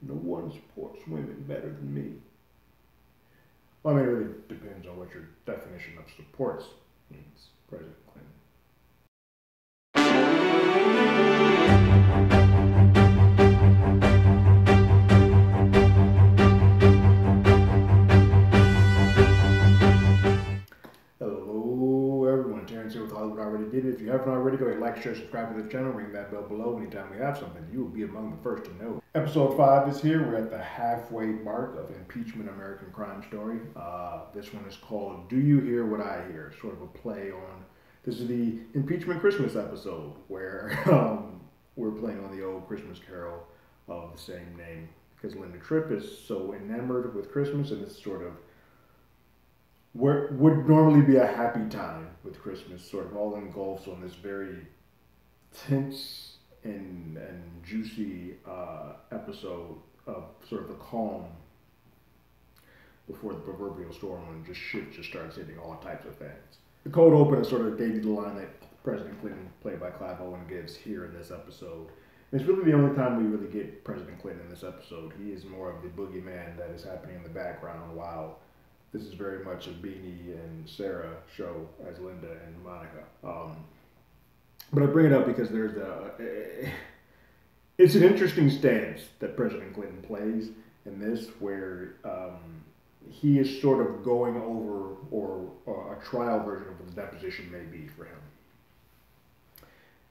No one supports women better than me. Well, I mean, it really depends on what your definition of supports means, President Clinton. If you haven't already, go ahead, like, share, subscribe to the channel, ring that bell below. Anytime we have something, you will be among the first to know. Episode 5 is here. We're at the halfway mark of Impeachment: American Crime Story. This one is called Do You Hear What I Hear? Sort of a play on, this is the impeachment Christmas episode where we're playing on the old Christmas carol of the same name, because Linda Tripp is so enamored with Christmas, and it's sort of what would normally be a happy time with Christmas sort of all engulfs on this very tense and juicy episode of sort of the calm before the proverbial storm, when just shit just starts hitting all types of things. The cold open is sort of dated the line that President Clinton, played by Clive Owen, gives here in this episode. And it's really the only time we really get President Clinton in this episode. He is more of the boogeyman that is happening in the background, while this is very much a Beanie and Sarah show as Linda and Monica. But I bring it up because there's it's an interesting stance that President Clinton plays in this, where he is sort of going over, or a trial version of what the deposition may be for him.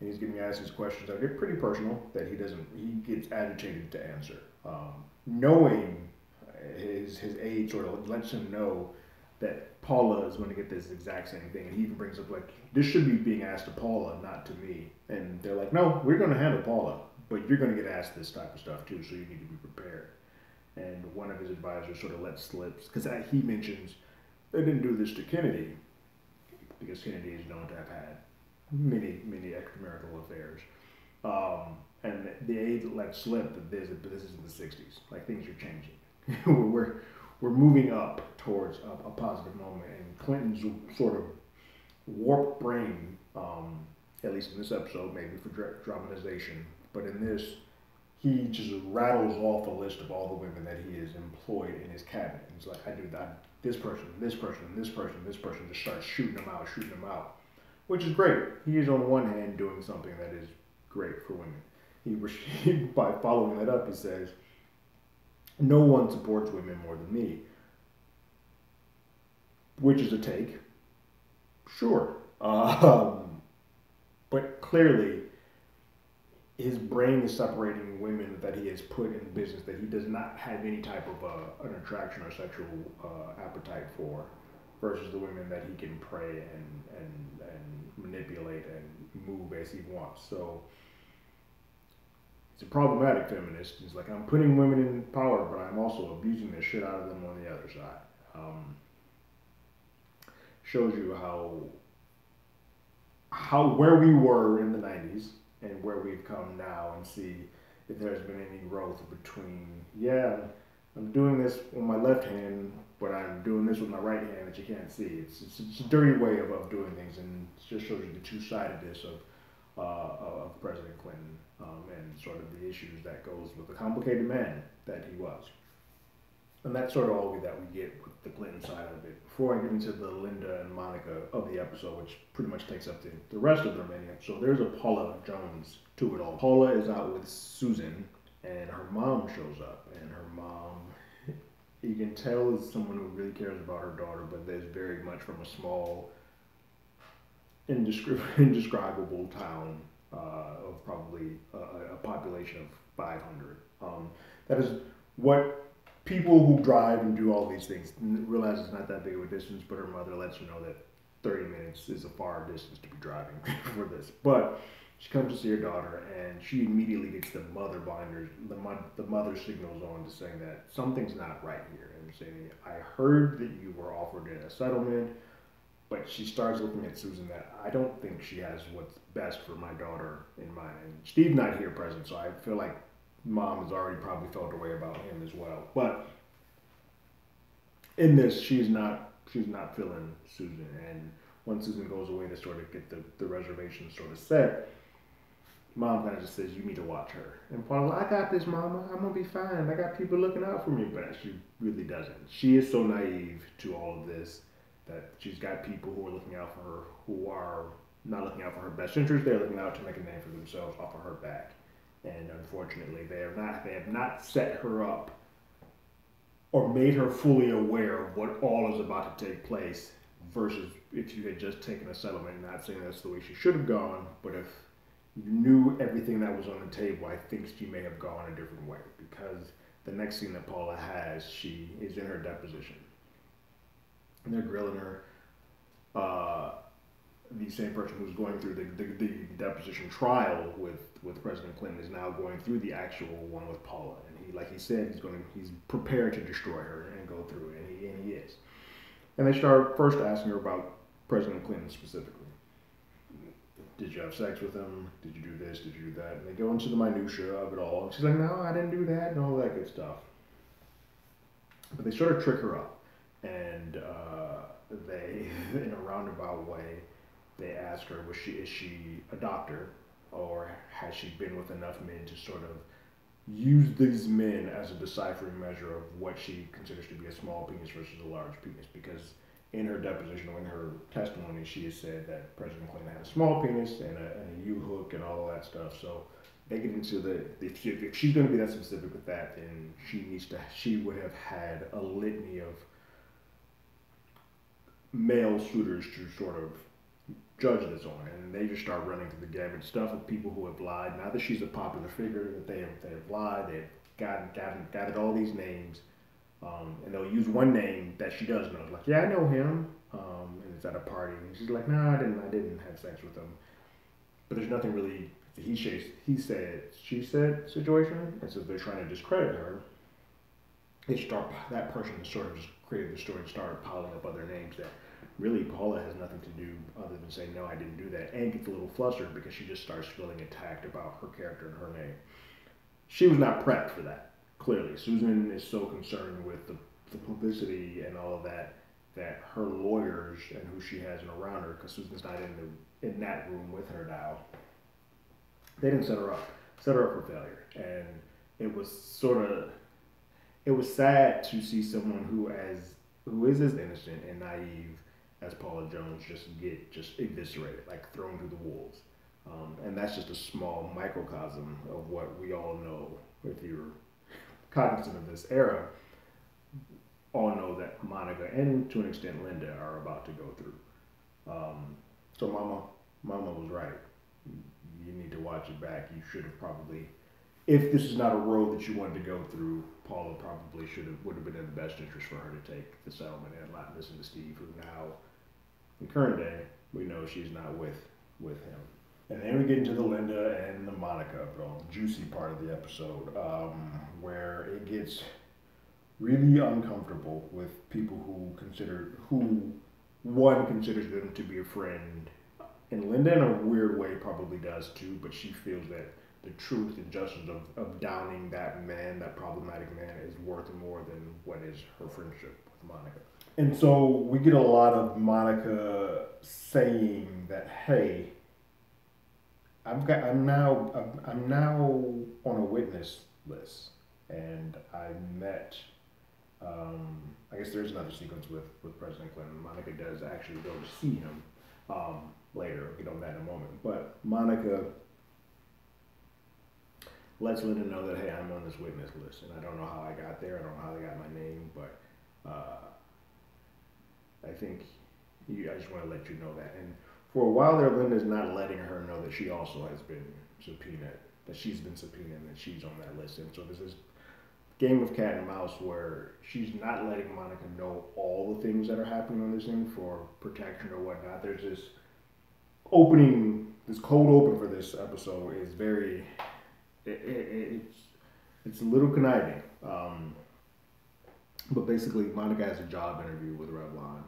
And he's getting asked these questions that get pretty personal, that he gets agitated to answer. Knowing his aide sort of lets him know that Paula is going to get this exact same thing, and he even brings up, like, this should be being asked to Paula, not to me. And they're like, no, we're going to handle Paula, but you're going to get asked this type of stuff too, so you need to be prepared. And one of his advisors sort of lets slips, because he mentions they didn't do this to Kennedy, because Kennedy is known to have had many, many extramarital affairs. And the aide lets slip that this is in the 60s, like, things are changing. We're moving up towards a positive moment, and Clinton's sort of warped brain, at least in this episode, maybe for dramatization, but in this, he just rattles off a list of all the women that he has employed in his cabinet. And it's like, I do that, this person, this person, this person, this person, just starts shooting them out, which is great. He is, on one hand, doing something that is great for women. By following that up, he says, no one supports women more than me, which is a take, sure, but clearly his brain is separating women that he has put in business that he does not have any type of an attraction or sexual appetite for, versus the women that he can prey and manipulate and move as he wants. So he's a problematic feminist. He's like, I'm putting women in power, but I'm also abusing the shit out of them on the other side. Shows you how where we were in the 90s and where we've come now, and see if there's been any growth between, yeah, I'm doing this with my left hand, but I'm doing this with my right hand that you can't see. It's a dirty way of doing things, and it just shows you the two-sidedness of President Clinton, and sort of the issues that goes with the complicated man that he was. And that's sort of all that we get with the Clinton side of it. Before I get into the Linda and Monica of the episode, which pretty much takes up the rest of the remaining episode, there's a Paula Jones to it all. Paula is out with Susan, and her mom shows up, and her mom, you can tell, is someone who really cares about her daughter, but there's very much from a small, indescribable town of probably a population of 500. That is what people who drive and do all these things realize. It's not that big of a distance, but her mother lets her know that 30 minutes is a far distance to be driving for this. But she comes to see her daughter, and she immediately gets the mother blinders, the mother signals on to saying that something's not right here. And saying, I heard that you were offered in a settlement. But she starts looking at Susan that I don't think she has what's best for my daughter in mind. And Steve's not here present, so I feel like mom has already probably felt a way about him as well. But in this, she's not feeling Susan. And once Susan goes away to sort of get the reservation sort of set, mom kind of just says, you need to watch her. And Paula's like, I got this, mama. I'm going to be fine. I got people looking out for me. But she really doesn't. She is so naive to all of this that she's got people who are looking out for her who are not looking out for her best interest. They're looking out to make a name for themselves off of her back. And unfortunately, they have not set her up or made her fully aware of what all is about to take place, versus if you had just taken a settlement. Not saying that's the way she should have gone, but if you knew everything that was on the table, I think she may have gone a different way, because the next thing that Paula has, she is in her deposition. And they're grilling her. The same person who's going through the deposition trial with President Clinton is now going through the actual one with Paula. And he, like he said, he's prepared to destroy her and go through it, and he is. And they start first asking her about President Clinton specifically. Did you have sex with him? Did you do this? Did you do that? And they go into the minutiae of it all. And she's like, no, I didn't do that, and all that good stuff. But they sort of trick her up. And they, in a roundabout way, they ask her, is she a doctor, or has she been with enough men to sort of use these men as a deciphering measure of what she considers to be a small penis versus a large penis? Because in her deposition, or in her testimony, she has said that President Clinton had a small penis and a U-hook and all that stuff. So they get into if she's going to be that specific with that, then she would have had a litany of male suitors to sort of judge this on, and they just start running through the gamut stuff of people who have lied. Now that she's a popular figure, that they have lied, they've gathered all these names, and they'll use one name that she does know. Like, yeah, I know him, and it's at a party, and she's like, no, I didn't have sex with him. But there's nothing really he said, she said situation, and so they're trying to discredit her. That person sort of just created the story and started piling up other names that really Paula has nothing to do other than say, no, I didn't do that, and gets a little flustered because she just starts feeling attacked about her character and her name. She was not prepped for that, clearly. Susan is so concerned with the publicity and all of that, that her lawyers and who she has around her, because Susan's not in that room with her now, they didn't set her up for failure. And it was sad to see someone who is as innocent and naive as Paula Jones just eviscerated, like thrown to the wolves. And that's just a small microcosm of what we all know, if you're cognizant of this era, all know that Monica and to an extent Linda are about to go through. So Mama was right. You need to watch it back. You should have probably, if this is not a road that you wanted to go through, Paula probably would have been in the best interest for her to take the settlement and not listen to Steve, who now, in current day, we know she's not with him. And then we get into the Linda and the Monica, the juicy part of the episode, where it gets really uncomfortable with people who one considers them to be a friend, and Linda in a weird way probably does too, but she feels that the truth and justice of downing that man, that problematic man, is worth more than what is her friendship with Monica. And so we get a lot of Monica saying that, hey, I'm now on a witness list, and I met, I guess there's another sequence with President Clinton. Monica does actually go to see him later. We'll get on that in a moment. But Monica lets Linda know that, hey, I'm on this witness list, and I don't know how I got there, I don't know how they got my name, but I think I just want to let you know that. And for a while there, Linda's not letting her know that she also has been subpoenaed, that she's been subpoenaed, and that she's on that list. And so there's this game of cat and mouse where she's not letting Monica know all the things that are happening on this thing for protection or whatnot. There's this cold open for this episode is very... It's a little conniving, but basically Monica has a job interview with Revlon,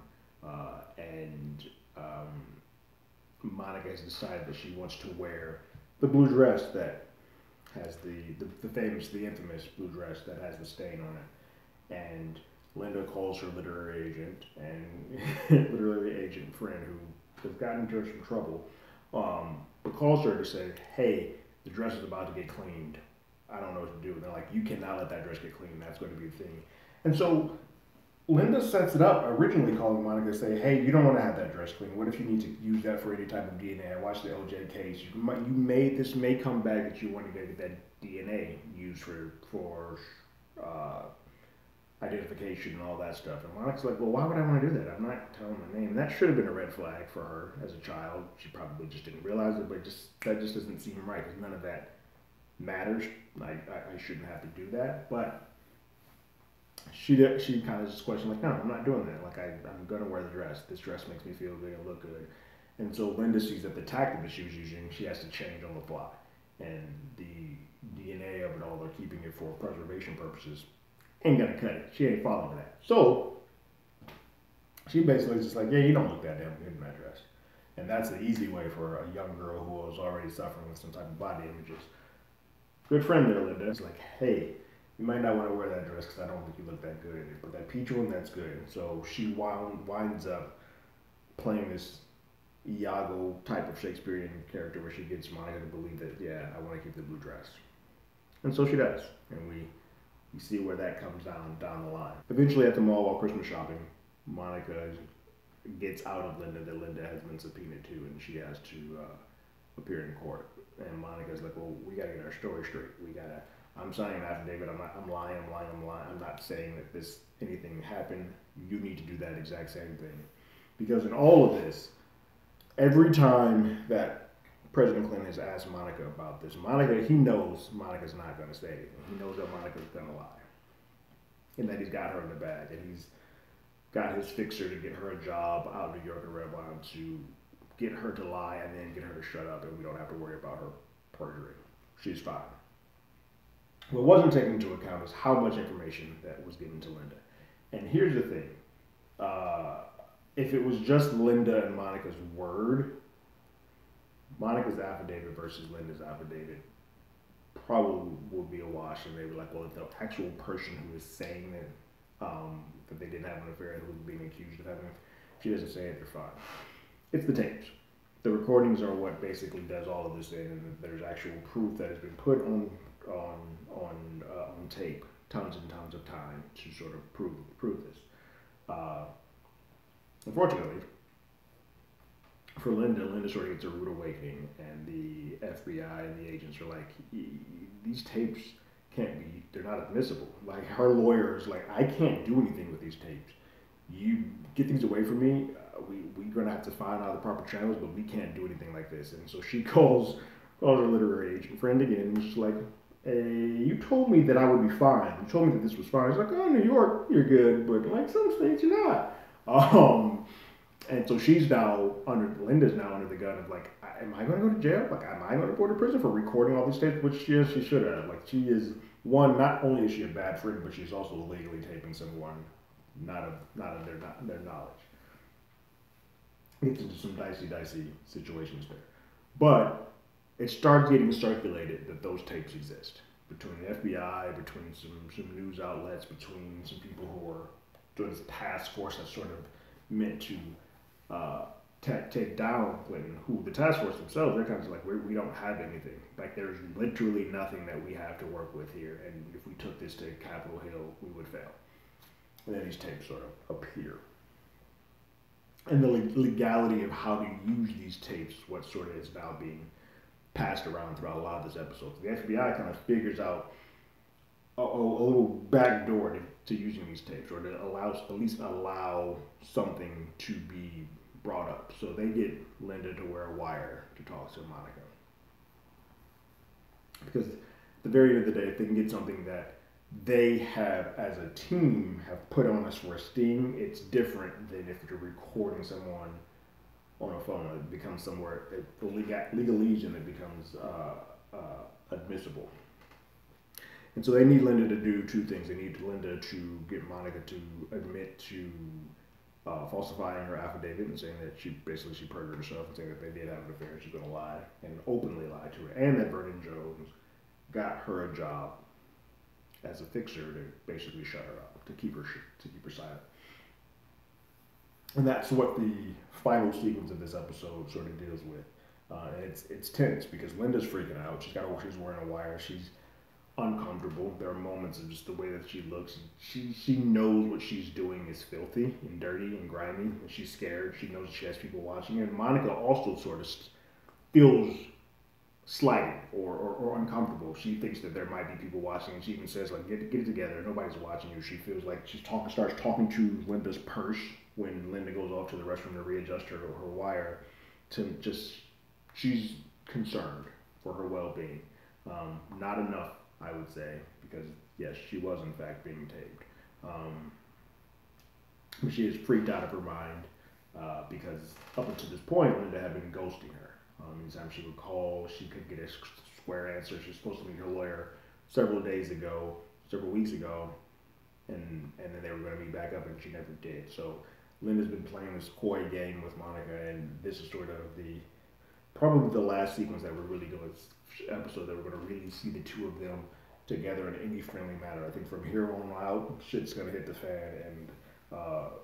and Monica has decided that she wants to wear the blue dress that has the infamous blue dress that has the stain on it. And Linda calls her literary agent and literary agent friend who has gotten into some trouble, but calls her to say, hey, the dress is about to get cleaned. I don't know what to do. And they're like, you cannot let that dress get cleaned. That's going to be the thing. And so Linda sets it up, originally calling Monica to say, hey, you don't want to have that dress cleaned. What if you need to use that for any type of DNA? I watched the OJ case. This may come back that you want to get that DNA used for identification and all that stuff. And Monica's like, well, why would I want to do that? I'm not telling my name. And that should have been a red flag for her as a child. She probably just didn't realize it, but that just doesn't seem right because none of that matters. I shouldn't have to do that. But she kind of just questioned, like, no, I'm not doing that. Like, I'm going to wear the dress. This dress makes me feel good and look good. And so Linda sees that the tactic that she was using, she has to change on the fly. And the DNA of it all, they're keeping it for preservation purposes, ain't going to cut it. She ain't following that. So she basically just like, yeah, you don't look that damn good in that dress. And that's the easy way for a young girl who was already suffering with some type of body images. Good friend there, Linda. It's like, hey, you might not want to wear that dress because I don't think you look that good. But that peach one, that's good. So she winds up playing this Iago type of Shakespearean character where she gets Monica to believe that, yeah, I want to keep the blue dress. And so she does. And we see where that comes down the line. Eventually at the mall while Christmas shopping, Monica gets out of Linda that Linda has been subpoenaed to, and she has to appear in court. And Monica's like, well, we got to get our story straight. I'm signing an affidavit. I'm lying. I'm not saying that anything happened. You need to do that exact same thing. Because in all of this, every time that President Clinton has asked Monica about this, he knows Monica's not going to say anything. He knows that Monica's going to lie. And that he's got her in the bag. And he's got his fixer to get her a job out in New York at Revlon to get her to lie and then get her to shut up, and we don't have to worry about her perjury. She's fine. What wasn't taken into account is how much information that was given to Linda. And here's the thing. If it was just Linda and Monica's word, Monica's affidavit versus Linda's affidavit probably would be a wash, and they were like, well, if the actual person who is saying that they didn't have an affair and who was being accused of having it, if she doesn't say it, they're fine. It's the tapes. The recordings are what basically does all of this in, and there's actual proof that has been put on tape, tons and tons of time to sort of prove this. Unfortunately, for Linda sort of gets a rude awakening, and the FBI and the agents are like, these tapes they're not admissible. Like, her lawyer is like, I can't do anything with these tapes. You get these away from me. We're going to have to find out the proper channels, but we can't do anything like this. And so she calls her literary agent friend again, and she's like, hey, you told me that I would be fine. You told me that this was fine. She's like, oh, New York, you're good, but like some states, you're not. And so Linda's now under the gun of like, am I going to go to jail? Like, am I going to go to prison for recording all these tapes? Which, yes, she should have. Like, she is, not only is she a bad friend, but she's also illegally taping someone not of their knowledge. Gets into some dicey situations there. But it starts getting circulated that those tapes exist between the FBI, between some news outlets, between some people who are doing this task force that's sort of meant to take down Clinton, who the task force themselves, they're kind of like, we don't have anything. Like, there's literally nothing that we have to work with here, and if we took this to Capitol Hill, we would fail. And then these tapes sort of appear. And the legality of how to use these tapes, what sort of is now being passed around throughout a lot of this episode. The FBI kind of figures out a little back door to using these tapes, or to at least allow something to be brought up. So they get Linda to wear a wire to talk to Monica. Because at the very end of the day, if they can get something that they have, as a team, have put on us for a sting, it's different than if you're recording someone on a phone. It becomes legalese, and it becomes admissible. And so they need Linda to do two things. They need Linda to get Monica to admit to falsifying her affidavit and saying that she perjured herself and saying that they did have an affair. She's going to lie, and openly lie to her. And that Vernon Jones got her a job as a fixer to basically shut her up, to keep her silent. And that's what the final sequence of this episode sort of deals with. It's tense because Linda's freaking out. She's wearing a wire. She's uncomfortable. There are moments of just the way that she looks. She knows what she's doing is filthy and dirty and grimy, and she's scared. She knows she has people watching. And Monica also sort of feels slighted or uncomfortable. She thinks that there might be people watching, and she even says, like, get it together. Nobody's watching you. She feels like she's starts talking to Linda's purse when Linda goes off to the restroom to readjust her wire to just... She's concerned for her well-being. Not enough, I would say, because, yes, she was, in fact, being taped. She is freaked out of her mind because up until this point, Linda had been ghosting her. Anytime she would call, she couldn't get a square answer. She was supposed to meet her lawyer several weeks ago, and then they were going to meet back up, and she never did. So Linda's been playing this coy game with Monica, and this is sort of the... probably the last sequence that we're really going to, episode that we're going to really see the two of them together in any friendly manner. I think from here on out, shit's going to hit the fan, and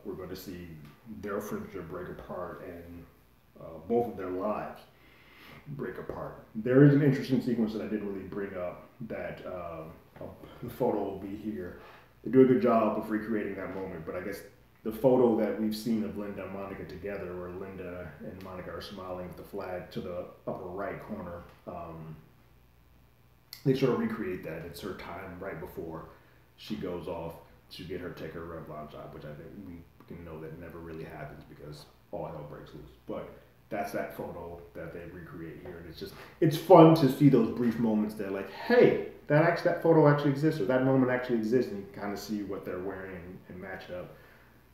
we're going to see their friendship break apart and both of their lives break apart. There is an interesting sequence that I didn't really bring up that the photo will be here. They do a good job of recreating that moment, but I guess the photo that we've seen of Linda and Monica together, where Linda and Monica are smiling with the flag to the upper right corner, they sort of recreate that. It's her time right before she goes off to take her Revlon job, which I think we can know that never really happens because all hell breaks loose. But that's that photo that they recreate here, and it's fun to see those brief moments that, like, hey, that photo actually exists, or that moment actually exists, and you can kind of see what they're wearing and match it up.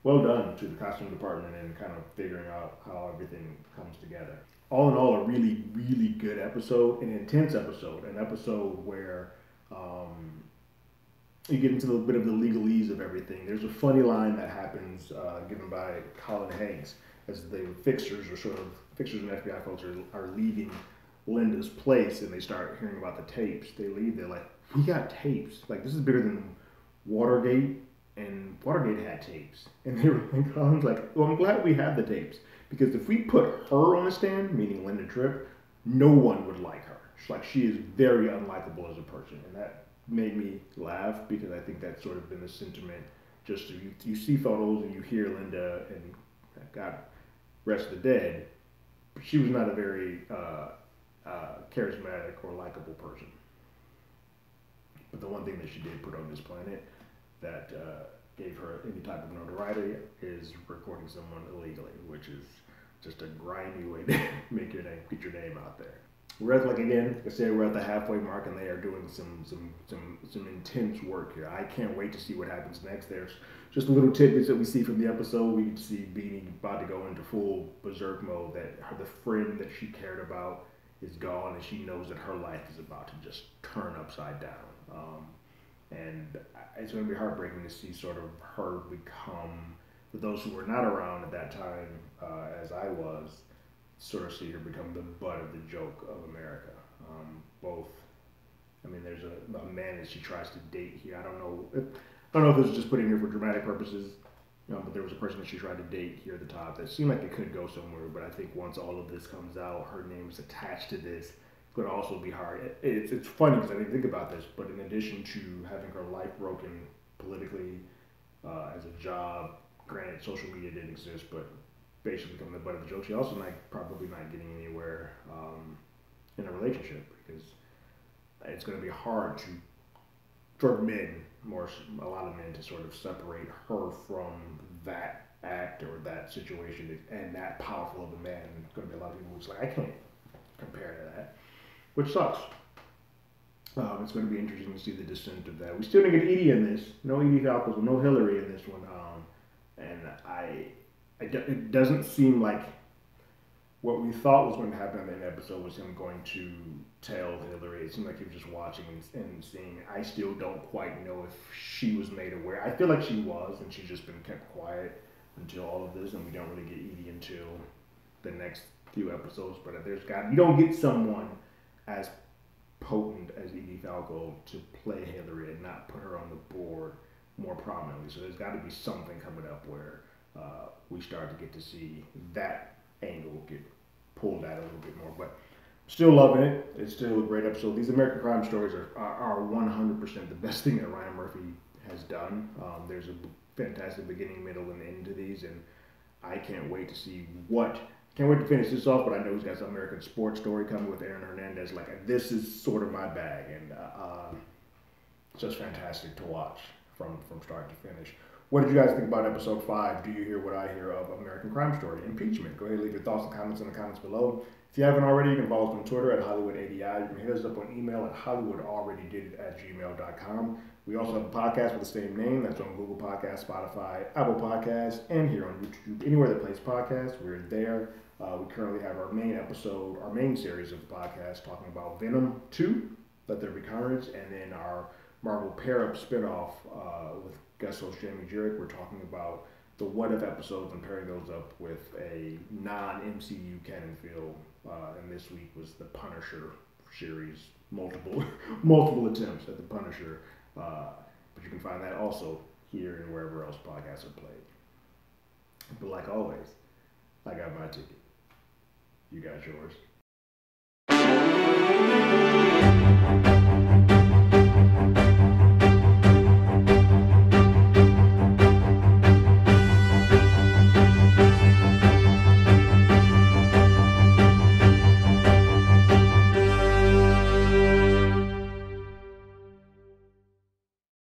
Well done to the costume department and kind of figuring out how everything comes together. All in all, a really, really good episode, an intense episode, an episode where you get into a little bit of the legalese of everything. There's a funny line that happens given by Colin Hanks as the fixers and FBI folks are leaving Linda's place, and they start hearing about the tapes. They leave, they're like, we got tapes. Like, this is bigger than Watergate. And Watergate had tapes, and they were like, Colin's like, well, I'm glad we have the tapes, because if we put her on the stand, meaning Linda Tripp, no one would like her. She's like, she is very unlikable as a person, and that made me laugh, because I think that's sort of been the sentiment. Just you see photos and you hear Linda, and God rest the dead, but she was not a very charismatic or likable person. But the one thing that she did put on this planet that gave her any type of notoriety is recording someone illegally, which is just a grimy way to get your name out there. We're at, we're at the halfway mark, and they are doing some intense work here. I can't wait to see what happens next. There's just little tidbits that we see from the episode. We see Beanie about to go into full berserk mode, that the friend that she cared about is gone, and she knows that her life is about to just turn upside down. And it's going to be heartbreaking to see sort of her become, for those who were not around at that time, as I was, sort of see her become the butt of the joke of America. There's a man that she tries to date here. I don't know if this was just put in here for dramatic purposes, but there was a person that she tried to date here at the top that seemed like it could go somewhere. But I think once all of this comes out, her name is attached to this. Could also be hard. It's funny because I didn't think about this, but in addition to having her life broken politically, as a job, granted social media didn't exist, but basically becoming the butt of the joke, she also probably not getting anywhere in a relationship, because it's going to be hard a lot of men to sort of separate her from that act or that situation and that powerful of a man. There's going to be a lot of people who's like, I can't compare to that. Which sucks. It's going to be interesting to see the descent of that. We still didn't get Edie in this. No Edie Falco, no Hillary in this one. It doesn't seem like what we thought was going to happen in that episode was him going to tell Hillary. It seemed like he was just watching and seeing. I still don't quite know if she was made aware. I feel like she was, and she's just been kept quiet until all of this, and we don't really get Edie until the next few episodes. But you don't get someone as potent as Edie Falco to play Hillary and not put her on the board more prominently. So there's got to be something coming up where we start to get to see that angle get pulled at it a little bit more, but still loving it. It's still a great episode. These American Crime Stories are 100% the best thing that Ryan Murphy has done. There's a fantastic beginning, middle, and end to these, and I can't wait to see what... Can't wait to finish this off, but I know he's got some American sports story coming with Aaron Hernandez. Like, this is sort of my bag, and it's just fantastic to watch from start to finish. What did you guys think about episode 5? Do you hear what I hear of American Crime Story? Impeachment. Go ahead and leave your thoughts and comments in the comments below. If you haven't already, you can follow us on Twitter at HollywoodADI. You can hit us up on email at HollywoodAlreadyDidIt@gmail.com. We also have a podcast with the same name. That's on Google Podcasts, Spotify, Apple Podcasts, and here on YouTube. Anywhere that plays podcasts, we're there. We currently have our main episode, our main series of the podcast, talking about Venom 2, Let There Be Carnage, and then our Marvel Pair-Up spinoff with guest host Jamie Jirak. We're talking about the what-if episodes and pairing those up with a non-MCU canon film. And this week was the Punisher series, multiple attempts at the Punisher. But you can find that also here and wherever else podcasts are played. But like always, I got my ticket. You got yours.